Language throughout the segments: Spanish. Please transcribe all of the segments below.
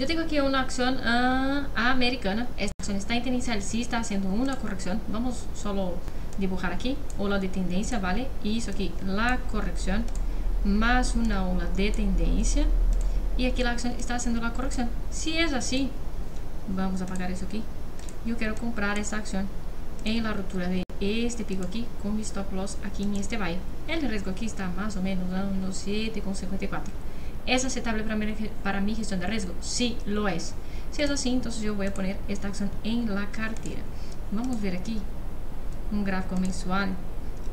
Yo tengo aquí una acción americana. Esta acción está en tendencia alcista, haciendo una corrección. Vamos solo dibujar aquí ola de tendencia, ¿vale? Y eso aquí, la corrección más una ola de tendencia, y aquí la acción está haciendo la corrección. Si es así, vamos a apagar eso aquí. Yo quiero comprar esta acción en la ruptura de este pico aquí con mi stop loss aquí en este valle. El riesgo aquí está más o menos a unos 7,54. ¿Es aceptable para mi gestión de riesgo? Sí, lo es. Si es así, entonces yo voy a poner esta acción en la cartera. Vamos a ver aquí un gráfico mensual,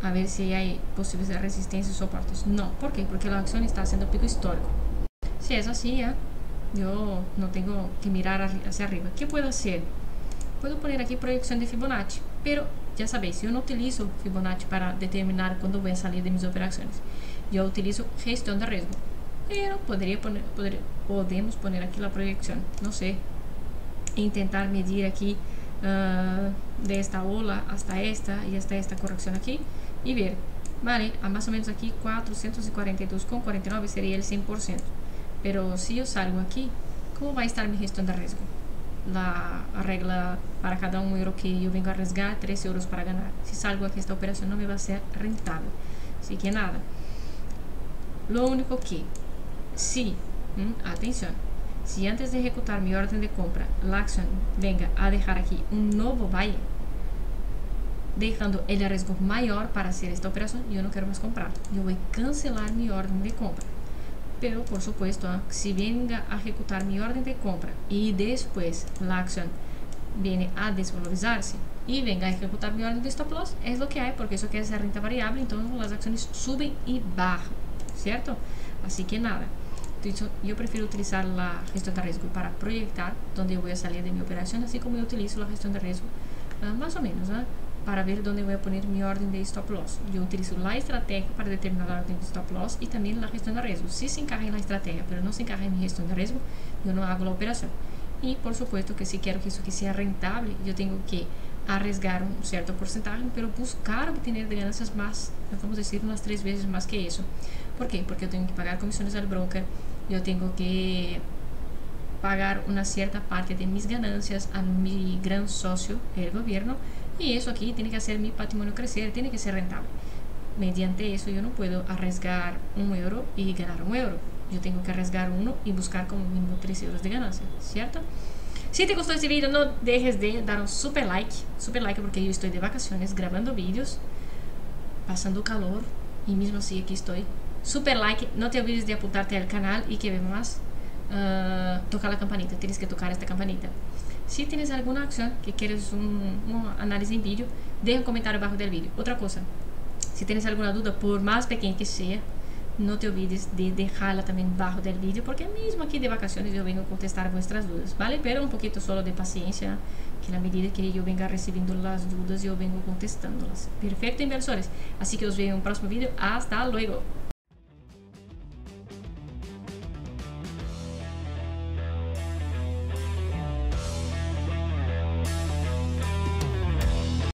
a ver si hay posibles resistencias y soportes. No, ¿por qué? Porque la acción está haciendo pico histórico. Si es así, ya yo no tengo que mirar hacia arriba. ¿Qué puedo hacer? Puedo poner aquí proyección de Fibonacci, pero ya sabéis, yo no utilizo Fibonacci para determinar cuándo voy a salir de mis operaciones. Yo utilizo gestión de riesgo, pero podemos poner aquí la proyección, no sé, intentar medir aquí de esta ola hasta esta y hasta esta corrección aquí y ver, vale, a más o menos aquí 442,49 sería el 100%, pero si yo salgo aquí, ¿cómo va a estar mi gestión de riesgo? La regla para cada €1 que yo vengo a arriesgar, 3 euros para ganar. Si salgo aquí, esta operación no me va a ser rentable, así que nada. Lo único que, si, atención, si antes de ejecutar mi orden de compra, la acción venga a dejar aquí un nuevo valle, dejando el riesgo mayor para hacer esta operación, yo no quiero más comprar. Yo voy a cancelar mi orden de compra. Pero, por supuesto, si venga a ejecutar mi orden de compra y después la acción viene a desvalorizarse y venga a ejecutar mi orden de stop loss, es lo que hay, porque eso que es la renta variable, entonces las acciones suben y bajan, ¿cierto? Así que nada, yo prefiero utilizar la gestión de riesgo para proyectar dónde voy a salir de mi operación, así como yo utilizo la gestión de riesgo, más o menos, para ver dónde voy a poner mi orden de stop loss. Yo utilizo la estrategia para determinar la orden de stop loss y también la gestión de riesgo. Si se encaja en la estrategia, pero no se encaja en mi gestión de riesgo, yo no hago la operación. Y por supuesto que si quiero que eso que sea rentable, yo tengo que arriesgar un cierto porcentaje, pero buscar obtener ganancias más, vamos a decir, unas 3 veces más que eso. ¿Por qué? Porque yo tengo que pagar comisiones al broker, yo tengo que pagar una cierta parte de mis ganancias a mi gran socio, el gobierno, y eso aquí tiene que hacer mi patrimonio crecer, tiene que ser rentable. Mediante eso yo no puedo arriesgar €1 y ganar €1. Yo tengo que arriesgar 1 y buscar como mínimo 3 euros de ganancia, ¿cierto? Si te gustó este video, no dejes de dar un super like, porque yo estoy de vacaciones grabando vídeos, pasando calor, y mismo así aquí estoy. Super like, no te olvides de apuntarte al canal y que veas más. Toca la campanita, tienes que tocar esta campanita. Si tienes alguna acción que quieres un análisis en vídeo, deja un comentario abajo del vídeo. Otra cosa, si tienes alguna duda, por más pequeña que sea, no te olvides de dejarla también abajo del vídeo, porque mismo aquí de vacaciones yo vengo a contestar vuestras dudas, ¿vale? Pero un poquito solo de paciencia, que a medida que yo venga recibiendo las dudas, yo vengo contestándolas. Perfecto, inversores. Así que os veo en un próximo vídeo. Hasta luego.